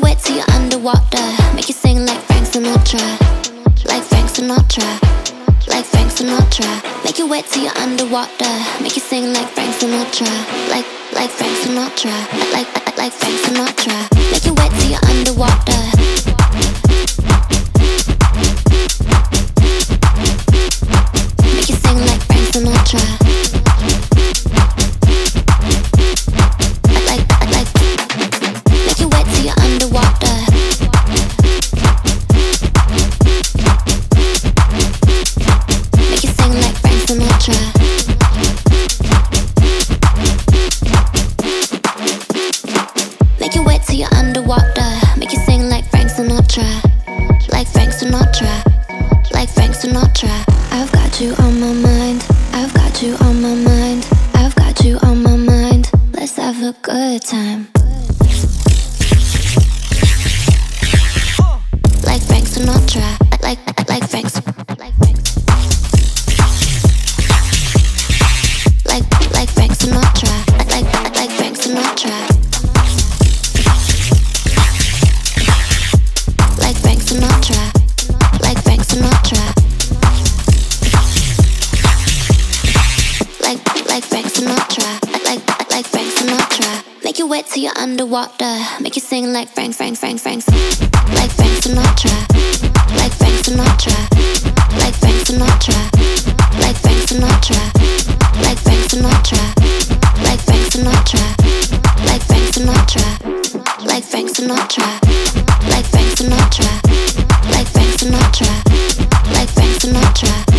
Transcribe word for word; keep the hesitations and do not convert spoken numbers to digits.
you wet till you're underwater. Make you sing like Frank Sinatra. Like Frank Sinatra. Like Frank Sinatra. Make you wet till you're underwater. Make you sing like Frank Sinatra. Like, like Frank Sinatra. Like, like, like Frank Sinatra. Make you wet till you're underwater. Make you wet till you're underwater. Make you sing like Frank Sinatra. Like Frank Sinatra. Like Frank Sinatra. I've got you on my mind. I've got you on my mind. I've got you on my mind. Let's have a good time. Like Frank Sinatra. Like, like, like Frank Sinatra. Like Frank Sinatra. Make you wet till you're underwater. Make you sing like Frank, Frank, Frank, Frank. Like Frank Sinatra. Like Frank Sinatra. Like Frank Sinatra. Like Frank Sinatra. Like Frank Sinatra. Like Frank Sinatra. Like Frank Sinatra. Like Frank Sinatra. Like Frank Sinatra. Like Frank Sinatra. Like Frank Sinatra.